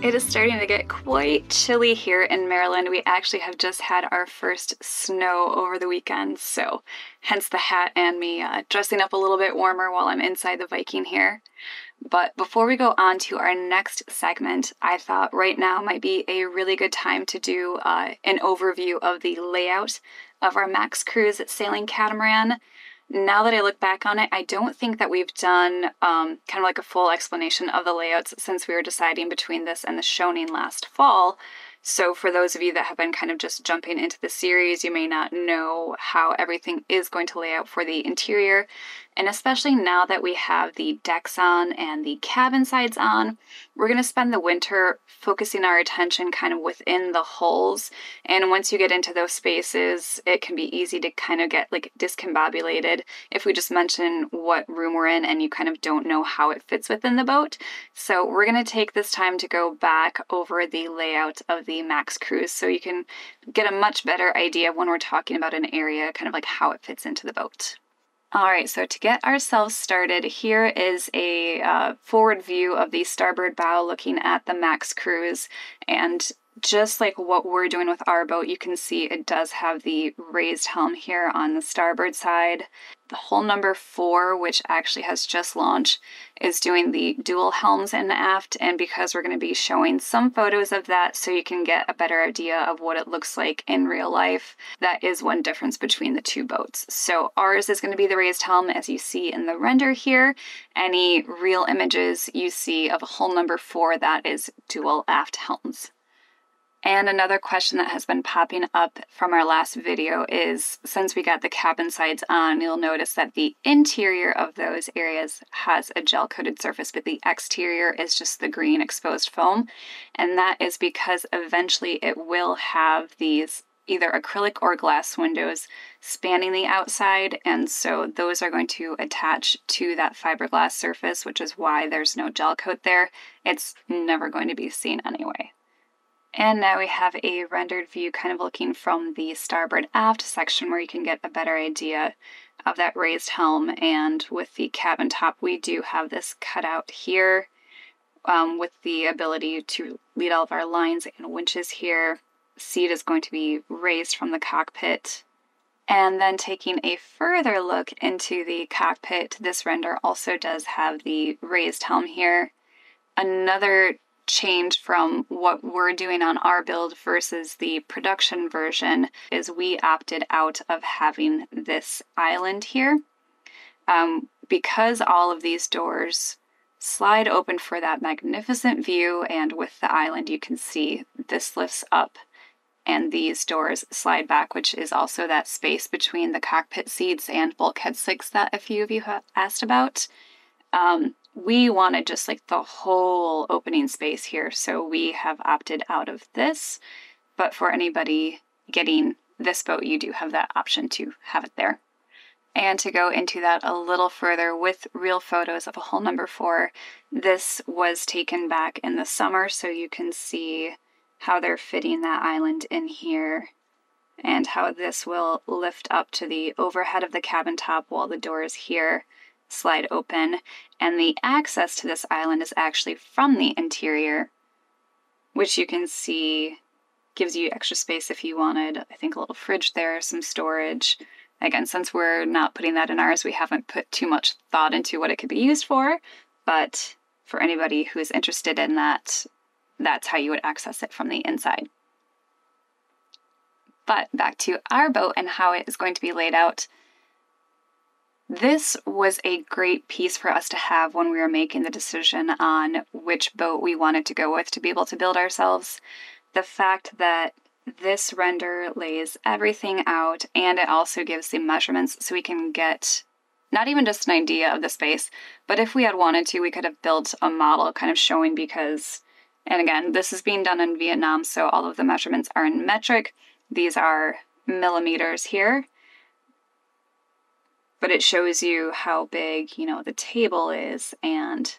It is starting to get quite chilly here in Maryland. We actually have just had our first snow over the weekend, so hence the hat and me dressing up a little bit warmer while I'm inside the Viking here. But before we go on to our next segment, I thought right now might be a really good time to do an overview of the layout of our Max Cruise sailing catamaran. Now that I look back on it, I don't think that we've done kind of like a full explanation of the layouts since we were deciding between this and the Shonin last fall. So for those of you that have been kind of just jumping into the series, you may not know how everything is going to lay out for the interior. And especially now that we have the decks on and the cabin sides on, we're going to spend the winter focusing our attention kind of within the hulls. And once you get into those spaces, it can be easy to kind of get like discombobulated if we just mention what room we're in and you kind of don't know how it fits within the boat. So we're going to take this time to go back over the layout of the Max Cruise so you can get a much better idea when we're talking about an area, kind of like how it fits into the boat. Alright, so to get ourselves started, here is a forward view of the starboard bow looking at the Max Cruise, and just like what we're doing with our boat, you can see it does have the raised helm here on the starboard side. The hull number 4, which actually has just launched, is doing the dual helms in the aft, and because we're going to be showing some photos of that so you can get a better idea of what it looks like in real life, that is one difference between the two boats. So ours is going to be the raised helm as you see in the render here. Any real images you see of hull number 4, that is dual aft helms. And another question that has been popping up from our last video is, since we got the cabin sides on, you'll notice that the interior of those areas has a gel-coated surface, but the exterior is just the green exposed foam. And that is because eventually it will have these either acrylic or glass windows spanning the outside, and so those are going to attach to that fiberglass surface, which is why there's no gel coat there. It's never going to be seen anyway. And now we have a rendered view kind of looking from the starboard aft section where you can get a better idea of that raised helm. And with the cabin top, we do have this cutout here with the ability to lead all of our lines and winches here. Seat is going to be raised from the cockpit. And then taking a further look into the cockpit, this render also does have the raised helm here. Another change from what we're doing on our build versus the production version is we opted out of having this island here because all of these doors slide open for that magnificent view, and with the island you can see this lifts up and these doors slide back, which is also that space between the cockpit seats and bulkhead 6 that a few of you have asked about. We wanted just like the whole opening space here, so we have opted out of this, but for anybody getting this boat, you do have that option to have it there. And to go into that a little further with real photos of a hull number 4, this was taken back in the summer, so you can see how they're fitting that island in here and how this will lift up to the overhead of the cabin top while the door is here slide open, and the access to this island is actually from the interior, which you can see gives you extra space if you wanted, I think, a little fridge there, some storage. Again, since we're not putting that in ours, we haven't put too much thought into what it could be used for, but for anybody who's interested in that, that's how you would access it from the inside. But back to our boat and how it is going to be laid out. This was a great piece for us to have when we were making the decision on which boat we wanted to go with to be able to build ourselves. The fact that this render lays everything out, and it also gives the measurements so we can get not even just an idea of the space, but if we had wanted to, we could have built a model kind of showing, because, and again, this is being done in Vietnam, so all of the measurements are in metric. These are millimeters here. But it shows you how big, you know, the table is and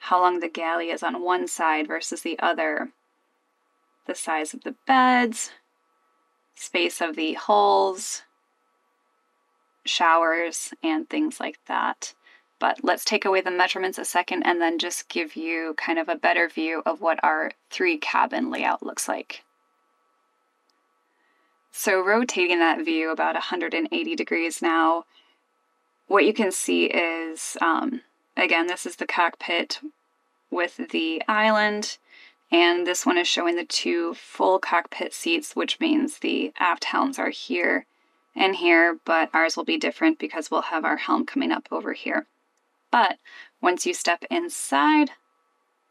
how long the galley is on one side versus the other, the size of the beds, space of the hulls, showers, and things like that. But let's take away the measurements a second and then just give you kind of a better view of what our three cabin layout looks like. So rotating that view about 180 degrees now, what you can see is, again, this is the cockpit with the island, and this one is showing the two full cockpit seats, which means the aft helms are here and here, but ours will be different because we'll have our helm coming up over here. But once you step inside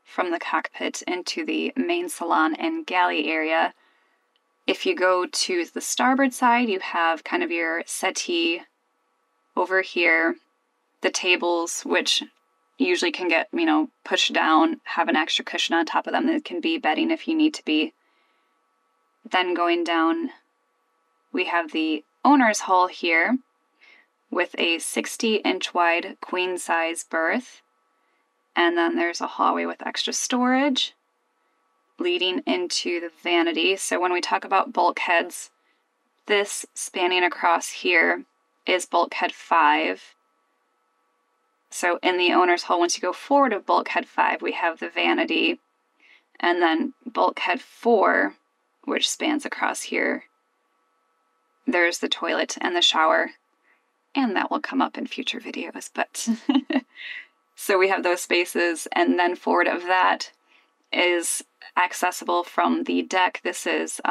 from the cockpit into the main salon and galley area, if you go to the starboard side, you have kind of your settee over here, the tables, which usually can get, you know, pushed down, have an extra cushion on top of them that can be bedding if you need to be. Then going down, we have the owner's hall here with a 60-inch wide queen-size berth. And then there's a hallway with extra storage leading into the vanity. So when we talk about bulkheads, this spanning across here is bulkhead 5. So in the owner's hall, once you go forward of bulkhead 5, we have the vanity, and then bulkhead 4, which spans across here. There's the toilet and the shower, and that will come up in future videos, but so we have those spaces, and then forward of that is accessible from the deck. This is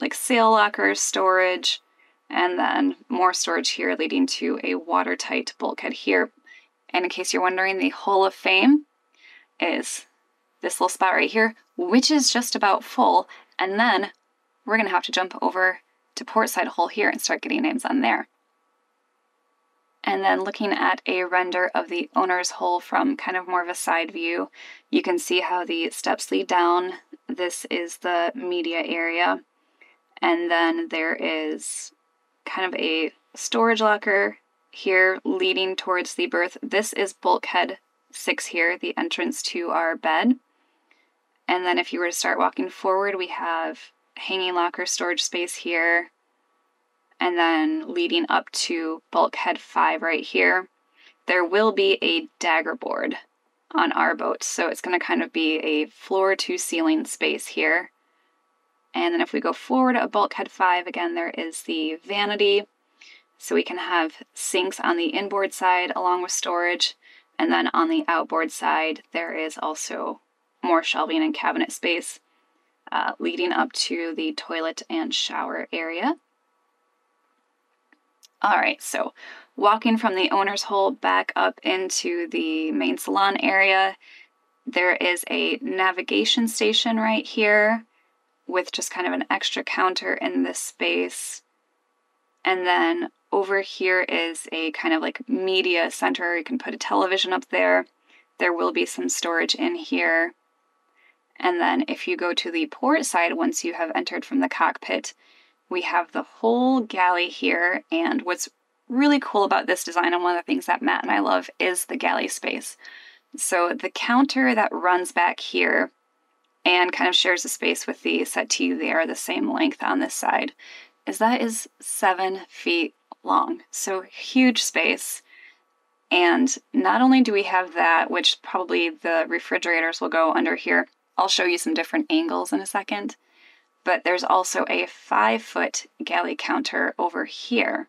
like sail lockers, storage, and then more storage here leading to a watertight bulkhead here. And in case you're wondering, the Hall of Fame is this little spot right here, which is just about full. And then we're going to have to jump over to Portside Hall here and start getting names on there. And then looking at a render of the owner's hall from kind of more of a side view, you can see how the steps lead down. This is the media area. And then there is kind of a storage locker here leading towards the berth. This is bulkhead 6 here, the entrance to our bed. And then if you were to start walking forward, we have hanging locker storage space here, and then leading up to bulkhead 5 right here. There will be a dagger board on our boat, so it's going to kind of be a floor to ceiling space here. And then if we go forward at bulkhead 5, again, there is the vanity. So we can have sinks on the inboard side along with storage. And then on the outboard side, there is also more shelving and cabinet space leading up to the toilet and shower area. All right, so walking from the owner's hall back up into the main salon area, there is a navigation station right here with just kind of an extra counter in this space. And then over here is a kind of like media center. You can put a television up there. There will be some storage in here. And then if you go to the port side, once you have entered from the cockpit, we have the whole galley here. And what's really cool about this design, and one of the things that Matt and I love, is the galley space. So the counter that runs back here and kind of shares the space with the settee, they are the same length on this side, is that is 7 feet long. So huge space. And not only do we have that, which probably the refrigerators will go under here. I'll show you some different angles in a second. But there's also a 5-foot galley counter over here.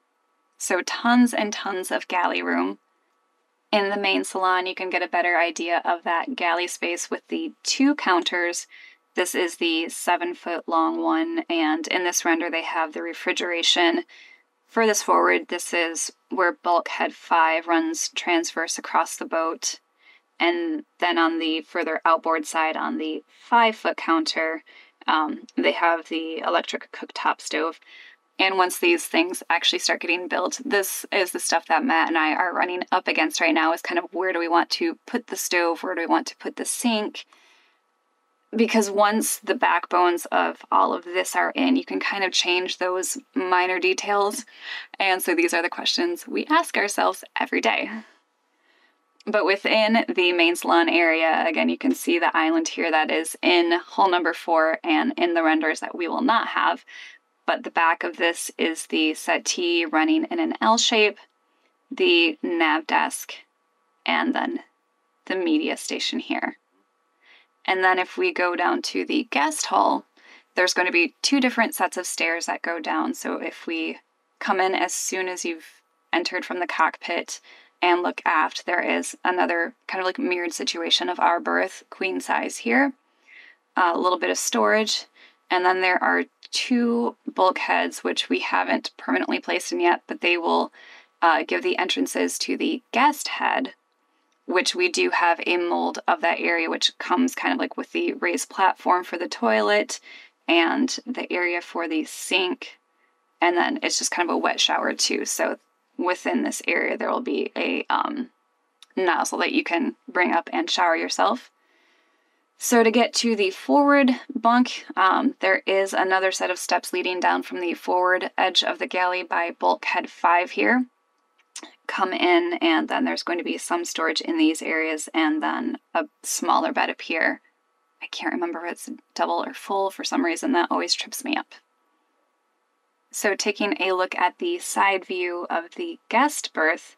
So tons and tons of galley room. In the main salon, you can get a better idea of that galley space with the two counters. This is the 7-foot long one, and in this render they have the refrigeration. Furthest forward, this is where bulkhead 5 runs transverse across the boat. And then on the further outboard side on the 5-foot counter, they have the electric cooktop stove. And once these things actually start getting built, this is the stuff that Matt and I are running up against right now, is kind of where do we want to put the stove, where do we want to put the sink? Because once the backbones of all of this are in, you can kind of change those minor details. And so these are the questions we ask ourselves every day. But within the main salon area, again, you can see the island here that is in hull number 4 and in the renders that we will not have. But the back of this is the settee running in an L shape, the nav desk, and then the media station here. And then if we go down to the guest hall, there's going to be two different sets of stairs that go down. So if we come in as soon as you've entered from the cockpit and look aft, there is another kind of like mirrored situation of our berth, queen size here, a little bit of storage. And then there are two bulkheads, which we haven't permanently placed in yet, but they will give the entrances to the guest head, which we do have a mold of that area, which comes kind of like with the raised platform for the toilet and the area for the sink. And then it's just kind of a wet shower too. So within this area, there will be a nozzle that you can bring up and shower yourself. So to get to the forward bunk, there is another set of steps leading down from the forward edge of the galley by bulkhead 5 here. Come in, and then there's going to be some storage in these areas, and then a smaller bed up here. I can't remember if it's double or full. For some reason, that always trips me up. So taking a look at the side view of the guest berth,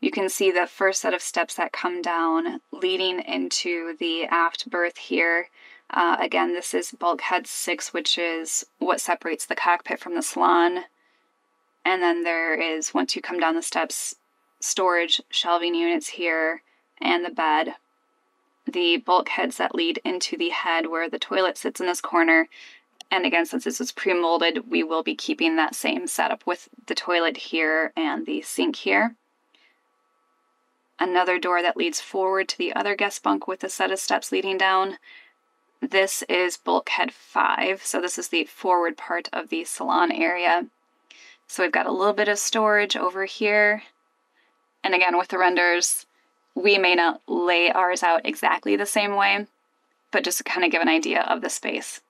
you can see the first set of steps that come down leading into the aft berth here. Again, this is bulkhead 6, which is what separates the cockpit from the salon. And then there is, once you come down the steps, storage, shelving units here, and the bed. The bulkheads that lead into the head where the toilet sits in this corner. And again, since this is pre-molded, we will be keeping that same setup with the toilet here and the sink here. Another door that leads forward to the other guest bunk with a set of steps leading down. This is bulkhead 5, so this is the forward part of the salon area. So we've got a little bit of storage over here. And again, with the renders, we may not lay ours out exactly the same way, but just to kind of give an idea of the space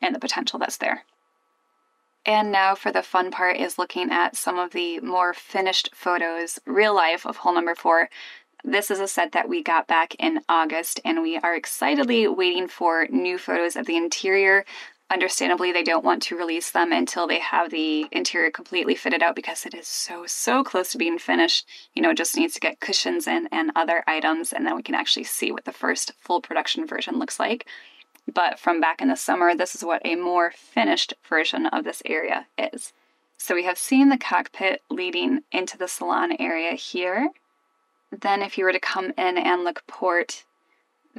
and the potential that's there. And now for the fun part is looking at some of the more finished photos, real life, of hull number 4. This is a set that we got back in August, and we are excitedly waiting for new photos of the interior. Understandably, they don't want to release them until they have the interior completely fitted out because it is so close to being finished. You know, it just needs to get cushions in and other items, and then we can actually see what the first full production version looks like. But from back in the summer, this is what a more finished version of this area is. So we have seen the cockpit leading into the salon area here. Then if you were to come in and look port,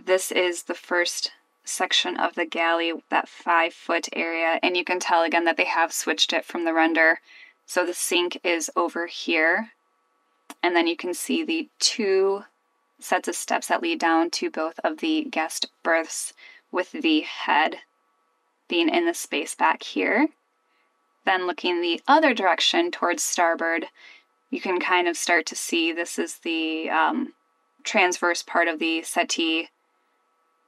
this is the first section of the galley, that 5-foot area, and you can tell again that they have switched it from the render. So the sink is over here, and then you can see the two sets of steps that lead down to both of the guest berths, with the head being in the space back here. Then looking the other direction towards starboard, you can kind of start to see this is the transverse part of the settee,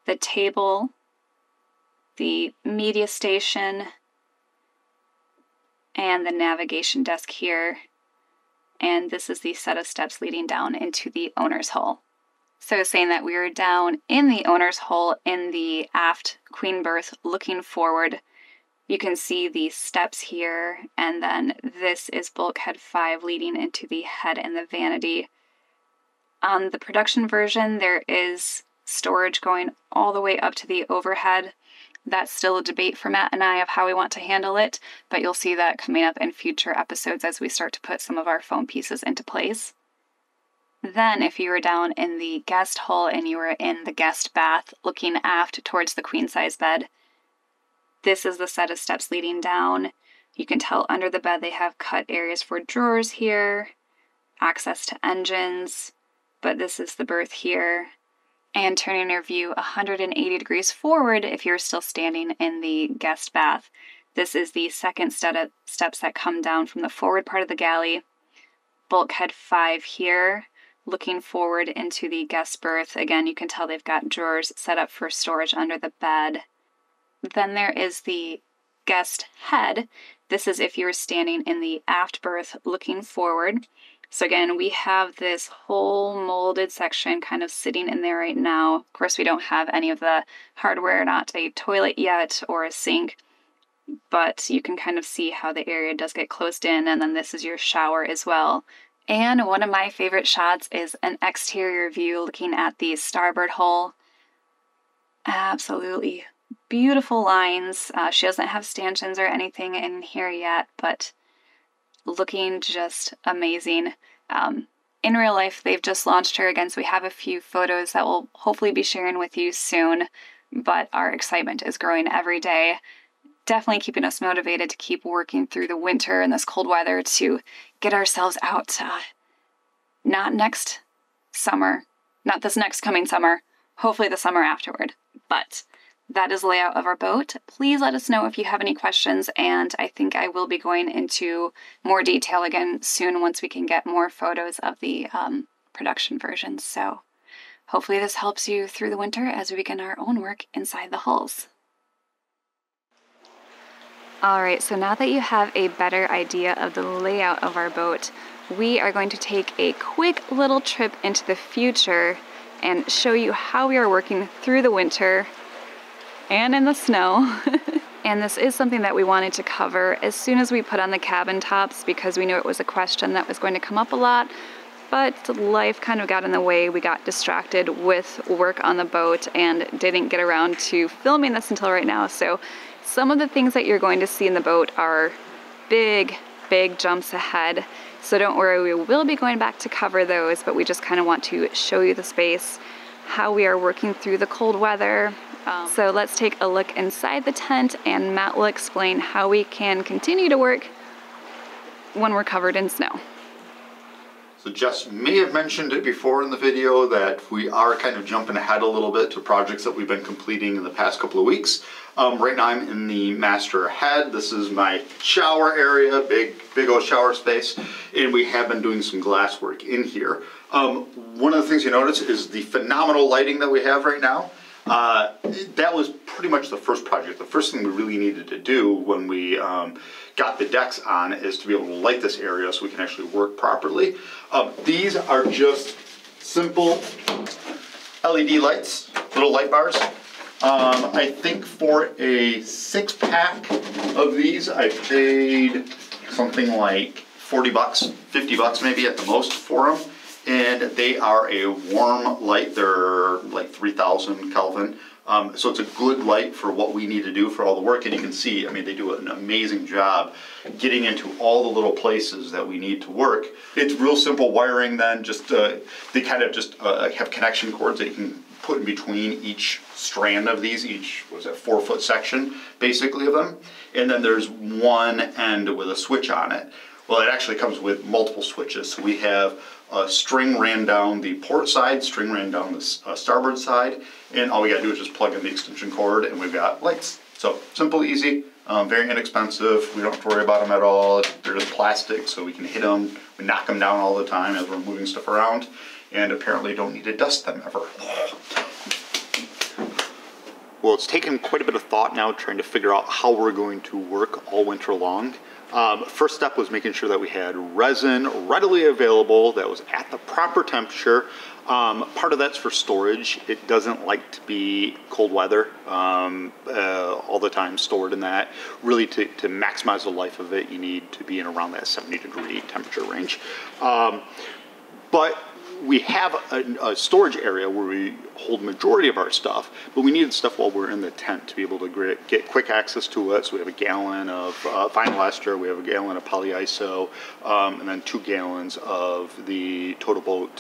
the table, the media station, and the navigation desk here. And this is the set of steps leading down into the owner's hull. So saying that we are down in the owner's hull in the aft queen berth looking forward, you can see the steps here. And then this is bulkhead 5 leading into the head and the vanity. On the production version, there is storage going all the way up to the overhead. That's still a debate for Matt and I of how we want to handle it, but you'll see that coming up in future episodes as we start to put some of our foam pieces into place. Then if you were down in the guest hull and you were in the guest bath looking aft towards the queen size bed, this is the set of steps leading down. You can tell under the bed they have cut areas for drawers here, access to engines, but this is the berth here. And turning your view 180 degrees forward if you're still standing in the guest bath. This is the second set of steps that come down from the forward part of the galley. Bulkhead 5 here, looking forward into the guest berth. Again, you can tell they've got drawers set up for storage under the bed. Then there is the guest head. This is if you're standing in the aft berth looking forward. So again, we have this whole molded section kind of sitting in there right now. Of course, we don't have any of the hardware, not a toilet yet or a sink, but you can kind of see how the area does get closed in. And then this is your shower as well. And one of my favorite shots is an exterior view looking at the starboard hull. Absolutely beautiful lines. She doesn't have stanchions or anything in here yet, but looking just amazing. In real life, they've just launched her again, so we have a few photos that we'll hopefully be sharing with you soon, but our excitement is growing every day. Definitely keeping us motivated to keep working through the winter and this cold weather to get ourselves out. Not next summer, not this next coming summer, hopefully the summer afterward. But that is the layout of our boat. Please let us know if you have any questions, and I think I will be going into more detail again soon once we can get more photos of the production version. So hopefully this helps you through the winter as we begin our own work inside the hulls. All right, so now that you have a better idea of the layout of our boat, we are going to take a quick little trip into the future and show you how we are working through the winter and in the snow. And this is something that we wanted to cover as soon as we put on the cabin tops because we knew it was a question that was going to come up a lot, but life kind of got in the way. We got distracted with work on the boat and didn't get around to filming this until right now. So some of the things that you're going to see in the boat are big, big jumps ahead. So don't worry, we will be going back to cover those, but we just kind of want to show you the space, how we are working through the cold weather. So let's take a look inside the tent, and Matt will explain how we can continue to work when we're covered in snow. So Jess may have mentioned it before in the video that we are kind of jumping ahead a little bit to projects that we've been completing in the past couple of weeks. Right now I'm in the master head. This is my shower area, big old shower space, and we have been doing some glass work in here. One of the things you notice is the phenomenal lighting that we have right now. That was pretty much the first project. The first thing we really needed to do when we got the decks on is to be able to light this area so we can actually work properly. These are just simple LED lights, little light bars. I think for a 6-pack of these, I paid something like 40 bucks, 50 bucks maybe at the most for them. And they are a warm light. They're like 3000 Kelvin. So it's a good light for what we need to do for all the work. And you can see, I mean, they do an amazing job getting into all the little places that we need to work. It's real simple wiring then, just they kind of just have connection cords that you can put in between each strand of these, each, what was that, 4-foot section basically of them. And then there's one end with a switch on it. Well, it actually comes with multiple switches. So we have a string ran down the port side, string ran down the starboard side, and all we gotta do is just plug in the extension cord and we've got lights. So simple, easy, very inexpensive. We don't have to worry about them at all. They're just plastic, so we can hit them. We knock them down all the time as we're moving stuff around, and apparently don't need to dust them ever. Well, it's taken quite a bit of thought now trying to figure out how we're going to work all winter long. First step was making sure that we had resin readily available that was at the proper temperature. Part of that's for storage. It doesn't like to be cold weather all the time stored in that. Really to maximize the life of it, you need to be in around that 70-degree temperature range. But we have a storage area where we hold majority of our stuff, but we needed stuff while we're in the tent to be able to get quick access to it. So we have a gallon of vinyl ester, we have a gallon of polyiso, and then 2 gallons of the Total Boat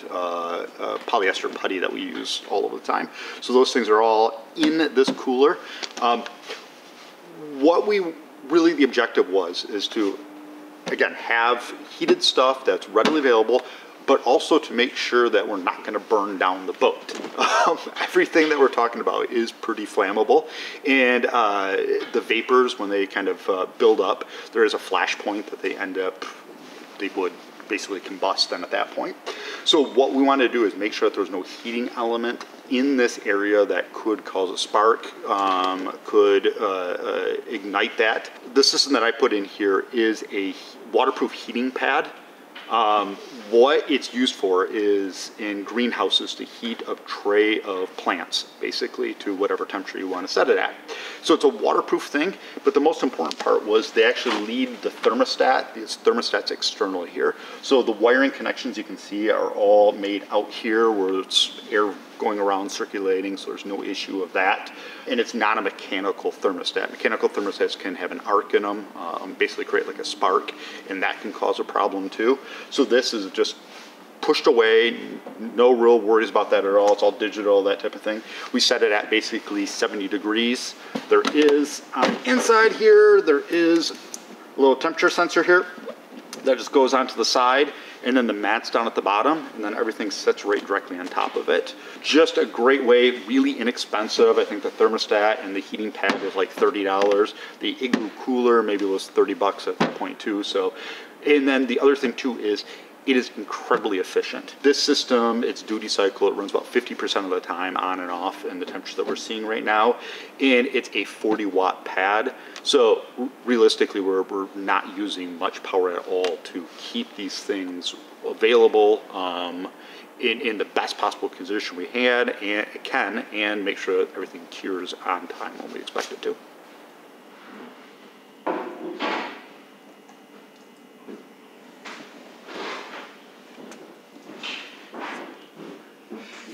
polyester putty that we use all of the time. So those things are all in this cooler. What we really, the objective was, is to, again, have heated stuff that's readily available, but also to make sure that we're not going to burn down the boat. Everything that we're talking about is pretty flammable, and the vapors, when they kind of build up, there is a flash point that they end up, they would basically combust then at that point. So what we wanted to do is make sure that there's no heating element in this area that could cause a spark, could ignite that. The system that I put in here is a waterproof heating pad. What it's used for is in greenhouses to heat a tray of plants, basically to whatever temperature you want to set it at. So it's a waterproof thing, but the most important part was they actually lead the thermostat. This thermostat's external here. So the wiring connections you can see are all made out here where it's air going around circulating, so there's no issue of that. And it's not a mechanical thermostat. Mechanical thermostats can have an arc in them, basically create like a spark, and that can cause a problem too. So this is just pushed away, no real worries about that at all. It's all digital, that type of thing. We set it at basically 70 degrees. There is, on the inside here, there is a little temperature sensor here that just goes onto the side, and then the mat's down at the bottom, and then everything sits right directly on top of it. Just a great way, really inexpensive. I think the thermostat and the heating pad is like $30. The Igloo cooler maybe was 30 bucks at that point too. So, and then the other thing too is it is incredibly efficient. This system, its duty cycle, it runs about 50% of the time on and off in the temperature that we're seeing right now. And it's a 40-watt pad. So realistically, we're not using much power at all to keep these things available in the best possible condition we had and can, and make sure that everything cures on time when we expect it to.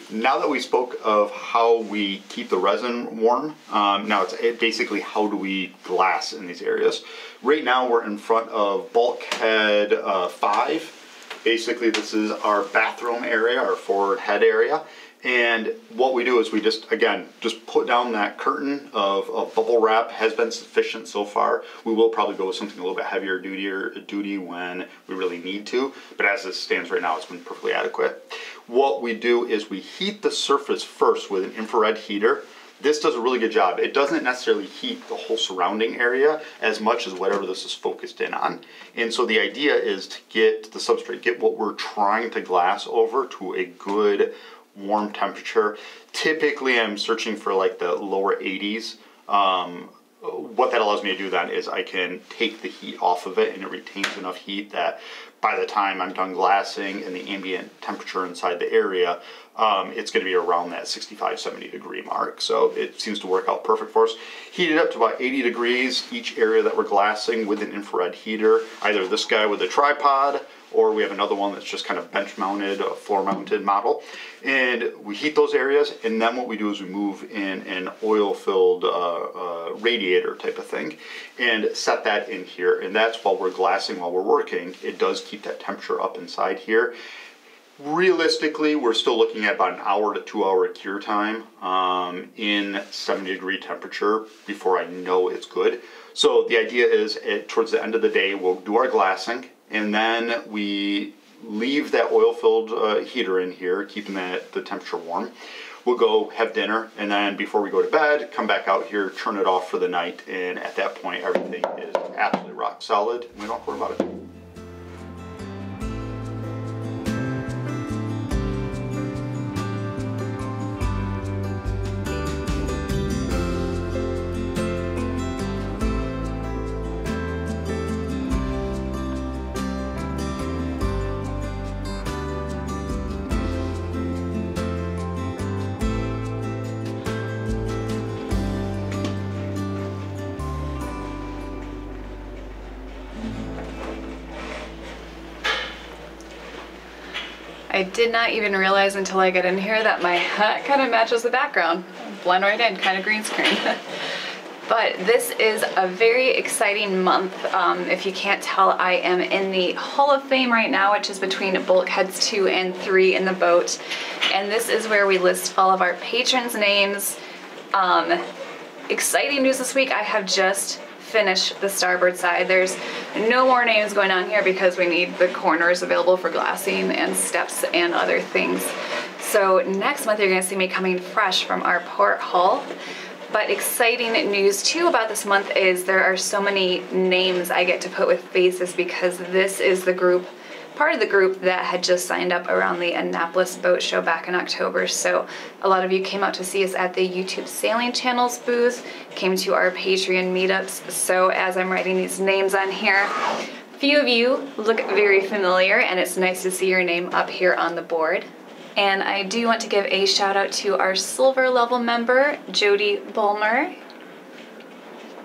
Now that we spoke of how we keep the resin warm, now it's basically how do we glass in these areas. Right now we're in front of bulkhead 5. Basically this is our bathroom area, our forward head area. And what we do is we just, again, just put down that curtain of bubble wrap. Has been sufficient so far. We will probably go with something a little bit heavier duty when we really need to, but as it stands right now, it's been perfectly adequate. What we do is we heat the surface first with an infrared heater. This does a really good job. It doesn't necessarily heat the whole surrounding area as much as whatever this is focused in on. And so the idea is to get the substrate, get what we're trying to glass over to a good warm temperature. Typically I'm searching for like the lower 80s. What that allows me to do then is I can take the heat off of it and it retains enough heat that by the time I'm done glassing and the ambient temperature inside the area, it's going to be around that 65, 70 degree mark. So it seems to work out perfect for us. Heat it up to about 80 degrees each area that we're glassing with an infrared heater. Either this guy with a tripod, or we have another one that's just kind of bench mounted, floor mounted model. And we heat those areas, and then what we do is we move in an oil filled radiator type of thing and set that in here. And that's while we're glassing, while we're working, it does keep that temperature up inside here. Realistically, we're still looking at about an hour to 2 hour cure time in 70 degree temperature before I know it's good. So the idea is towards the end of the day, we'll do our glassing, and then we leave that oil-filled heater in here, keeping the temperature warm. We'll go have dinner, and then before we go to bed, come back out here, turn it off for the night, and at that point, everything is absolutely rock solid, and we don't worry about it. I did not even realize until I got in here that my hat kind of matches the background. Blend right in, kind of green screen. But this is a very exciting month. If you can't tell, I am in the Hall of Fame right now, which is between bulkheads 2 and 3 in the boat. And this is where we list all of our patrons' names. Exciting news this week, I have just finish the starboard side. There's no more names going on here because we need the corners available for glassing and steps and other things. So next month you're going to see me coming fresh from our port hull. But exciting news too about this month is there are so many names I get to put with faces, because this is the group, part of the group that had just signed up around the Annapolis Boat Show back in October. So a lot of you came out to see us at the YouTube Sailing Channels booth, came to our Patreon meetups. So as I'm writing these names on here, Few of you look very familiar, and it's nice to see your name up here on the board. And I do want to give a shout out to our silver level member, Jody Bulmer.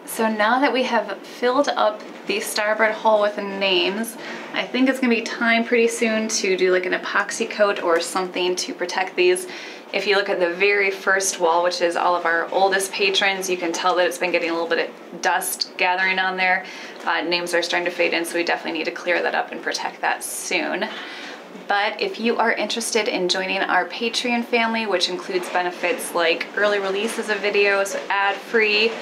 So now that we have filled up the starboard hull with names, I think it's gonna be time pretty soon to do like an epoxy coat or something to protect these. If you look at the very first wall, which is all of our oldest patrons, you can tell that it's been getting a little bit of dust gathering on there. Names are starting to fade in, so we definitely need to clear that up and protect that soon. But if you are interested in joining our Patreon family, which includes benefits like early releases of videos, ad-free,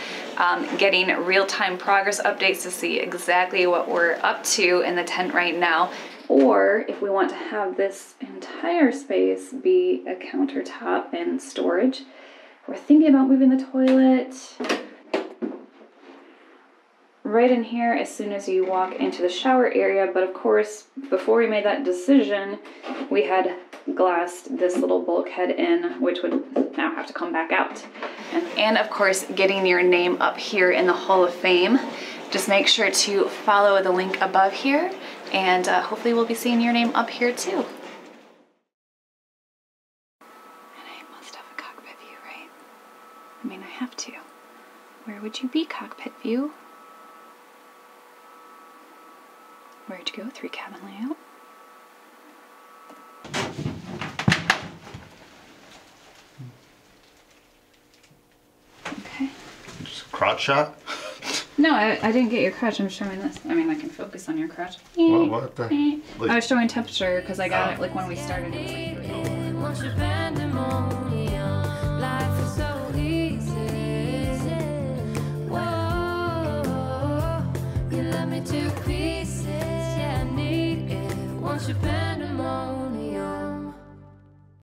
getting real-time progress updates to see exactly what we're up to in the tent right now, or if we want to have this entire space be a countertop and storage, we're thinking about moving the toilet. Right in here as soon as you walk into the shower area. But of course, before we made that decision, we had glassed this little bulkhead in, which would now have to come back out. And of course, getting your name up here in the Hall of Fame. Just make sure to follow the link above here, and hopefully we'll be seeing your name up here too. And I must have a cockpit view, right? I mean, I have to. Where would you be, cockpit view? Where'd you go? Three cabin layout. Okay. Just crotch shot? No, I didn't get your crotch. I'm showing this. I mean, I can focus on your crotch. What the? I was showing temperature because I got it like when we started. It was like